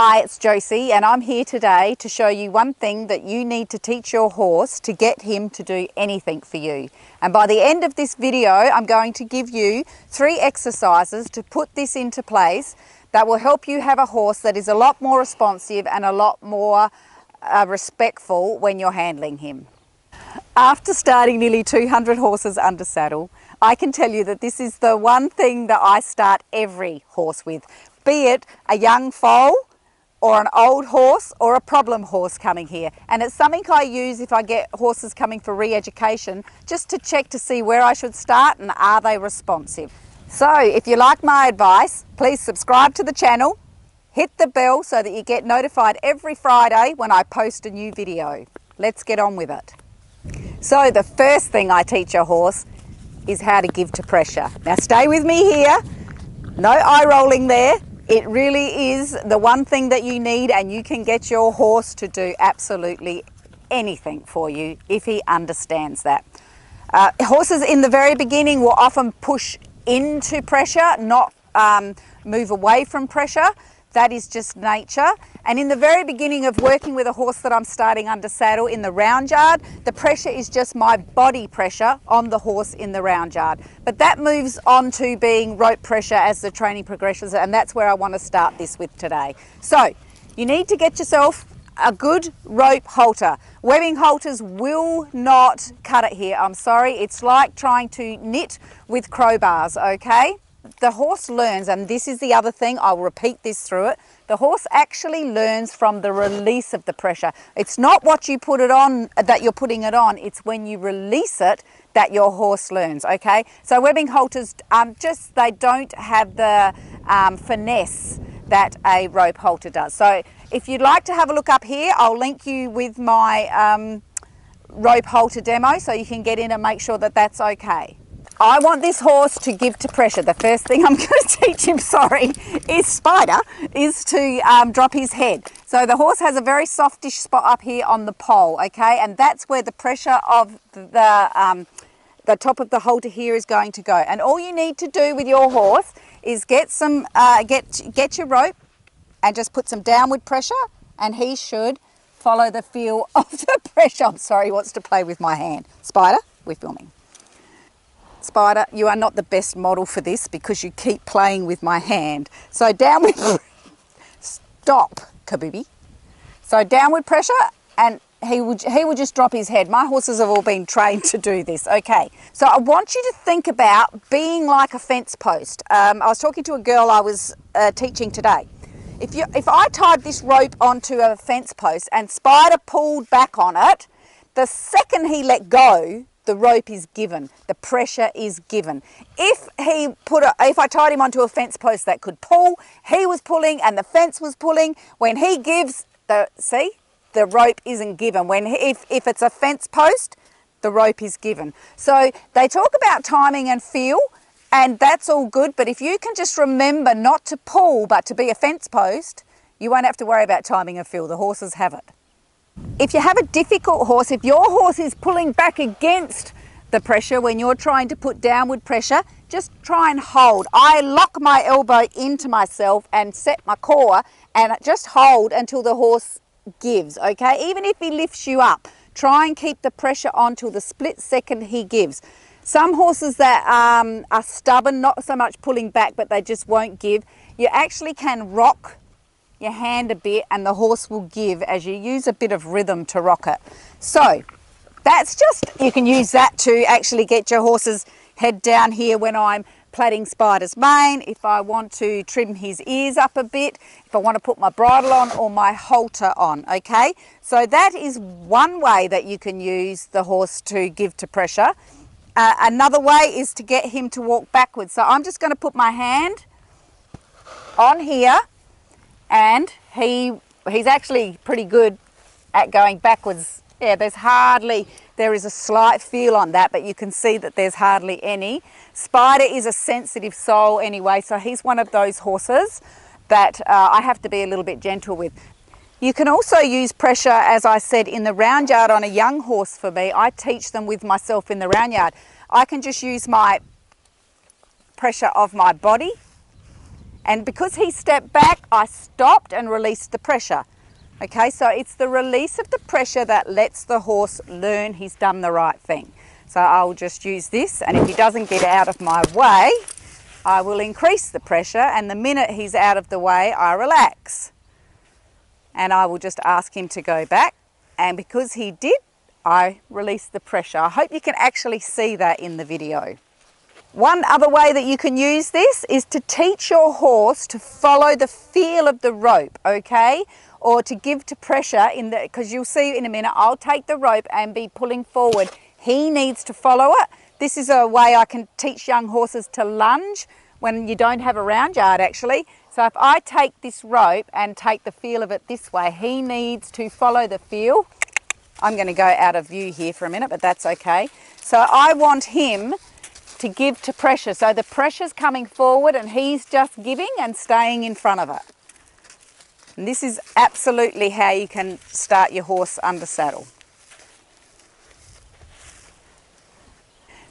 Hi, it's Josie and I'm here today to show you one thing that you need to teach your horse to get him to do anything for you. And by the end of this video, I'm going to give you 3 exercises to put this into place that will help you have a horse that is a lot more responsive and a lot more respectful when you're handling him. After starting nearly 200 horses under saddle, I can tell you that this is the one thing that I start every horse with, be it a young foal, or an old horse or a problem horse coming here. And it's something I use if I get horses coming for re-education, just to check to see where I should start and are they responsive. So if you like my advice, please subscribe to the channel, hit the bell so that you get notified every Friday when I post a new video. Let's get on with it. So the first thing I teach a horse is how to give to pressure. Now stay with me here, no eye rolling there. It really is the one thing that you need, and you can get your horse to do absolutely anything for you if he understands that. Horses in the very beginning will often push into pressure, not move away from pressure. That is just nature. And in the very beginning of working with a horse that I'm starting under saddle in the round yard, the pressure is just my body pressure on the horse in the round yard. But that moves on to being rope pressure as the training progresses, and that's where I want to start this with today. So you need to get yourself a good rope halter. Webbing halters will not cut it here, I'm sorry. It's like trying to knit with crowbars, okay? The horse learns, and this is the other thing, I'll repeat this through it, the horse actually learns from the release of the pressure. It's not what you put it on that you're putting it on, it's when you release it that your horse learns, okay? So webbing halters, they don't have the finesse that a rope halter does. So if you'd like to have a look up here, I'll link you with my rope halter demo so you can get in and make sure that that's okay. I want this horse to give to pressure. The first thing I'm going to teach him, sorry, is Spider, is to drop his head. So the horse has a very softish spot up here on the pole, okay? And that's where the pressure of the top of the halter here is going to go. And all you need to do with your horse is get your rope and just put some downward pressure, and he should follow the feel of the pressure. I'm sorry, he wants to play with my hand. Spider, we're filming. Spider, you are not the best model for this because you keep playing with my hand. So downward, stop, Kabubi. So downward pressure, and he will just drop his head. My horses have all been trained to do this. Okay, so I want you to think about being like a fence post. I was talking to a girl I was teaching today. If I tied this rope onto a fence post and Spider pulled back on it, the second he let go, the rope is given, the pressure is given. If I tied him onto a fence post that could pull, he was pulling and the fence was pulling. When he gives, the rope isn't given. If it's a fence post, the rope is given. So they talk about timing and feel, and that's all good, but if you can just remember not to pull but to be a fence post, you won't have to worry about timing and feel. The horses have it. If you have a difficult horse, if your horse is pulling back against the pressure when you're trying to put downward pressure, just try and hold. I lock my elbow into myself and set my core and just hold until the horse gives, okay? Even if he lifts you up, try and keep the pressure on till the split second he gives. Some horses that are stubborn, not so much pulling back, but they just won't give, you actually can rock your hand a bit and the horse will give as you use a bit of rhythm to rock it. So that's just, you can use that to actually get your horse's head down here when I'm plaiting Spider's mane, if I want to trim his ears up a bit, if I want to put my bridle on or my halter on, okay? So that is one way that you can use the horse to give to pressure. Another way is to get him to walk backwards. So I'm just going to put my hand on here, and he's actually pretty good at going backwards. Yeah, there is a slight feel on that, but you can see that there's hardly any. Spider is a sensitive soul anyway, so he's one of those horses that I have to be a little bit gentle with. You can also use pressure, as I said, in the round yard on a young horse for me. I teach them with myself in the round yard. I can just use my pressure of my body And because he stepped back, I stopped and released the pressure. Okay, so it's the release of the pressure that lets the horse learn he's done the right thing. So I'll just use this, and if he doesn't get out of my way, I will increase the pressure, and the minute he's out of the way, I relax. And I will just ask him to go back, and because he did, I released the pressure. I hope you can actually see that in the video. One other way that you can use this is to teach your horse to follow the feel of the rope, okay? Or to give to pressure in the, because you'll see in a minute, I'll take the rope and be pulling forward. He needs to follow it. This is a way I can teach young horses to lunge when you don't have a round yard actually. So if I take this rope and take the feel of it this way, he needs to follow the feel. I'm going to go out of view here for a minute, but that's okay. So I want him to give to pressure. So the pressure's coming forward and he's just giving and staying in front of it. And this is absolutely how you can start your horse under saddle.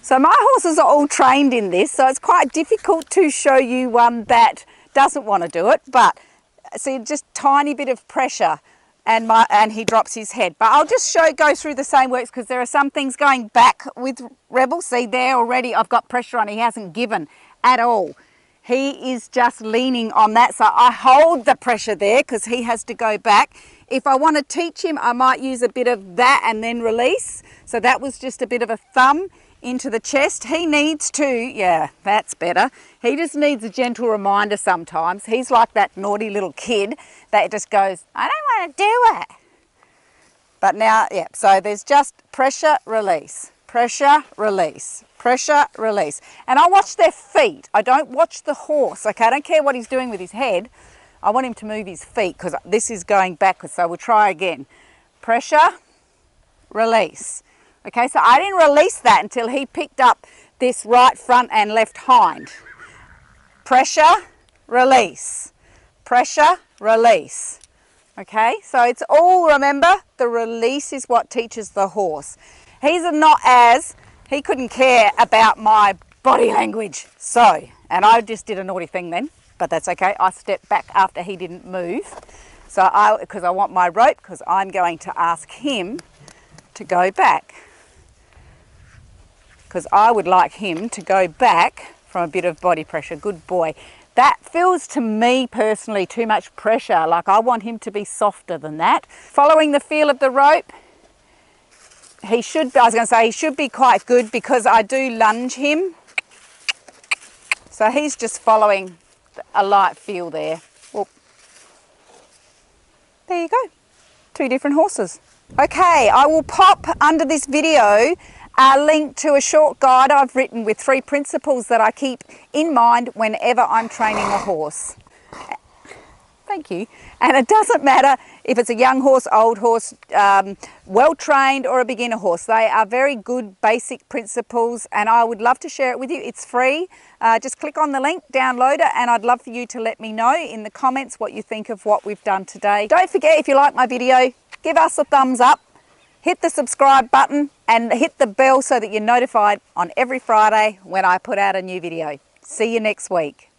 So my horses are all trained in this, so it's quite difficult to show you one that doesn't want to do it, but see, just tiny bit of pressure and he drops his head. But I'll just go through the same works, because there are some things going back with Rebel. See there already, I've got pressure on, he hasn't given at all. He is just leaning on that, so I hold the pressure there because he has to go back. If I want to teach him, I might use a bit of that and then release. So that was just a bit of a thumb into the chest. He needs to, yeah, that's better. He just needs a gentle reminder sometimes. He's like that naughty little kid that just goes, I don't want to do it. But now, yeah, so there's just pressure, release. Pressure, release, pressure, release. And I watch their feet. I don't watch the horse, okay? I don't care what he's doing with his head. I want him to move his feet because this is going backwards, so we'll try again. Pressure, release. Okay, so I didn't release that until he picked up this right front and left hind. Pressure, release. Pressure, release. Okay, so it's all, remember, the release is what teaches the horse. He's not as, he couldn't care about my body language. So, and I just did a naughty thing then, but that's okay. I stepped back after he didn't move. So because I want my rope, because I'm going to ask him to go back. Because I would like him to go back from a bit of body pressure. Good boy. That feels to me personally too much pressure. Like I want him to be softer than that. Following the feel of the rope. He should, I was going to say, he should be quite good because I do lunge him. So he's just following a light feel there. Well, there you go. Two different horses. Okay, I will pop under this video a link to a short guide I've written with 3 principles that I keep in mind whenever I'm training a horse. Thank you. And it doesn't matter if it's a young horse, old horse, well-trained or a beginner horse. They are very good basic principles and I would love to share it with you. It's free. Just click on the link, download it, and I'd love for you to let me know in the comments what you think of what we've done today. Don't forget, if you like my video, give us a thumbs up, hit the subscribe button and hit the bell so that you're notified on every Friday when I put out a new video. See you next week.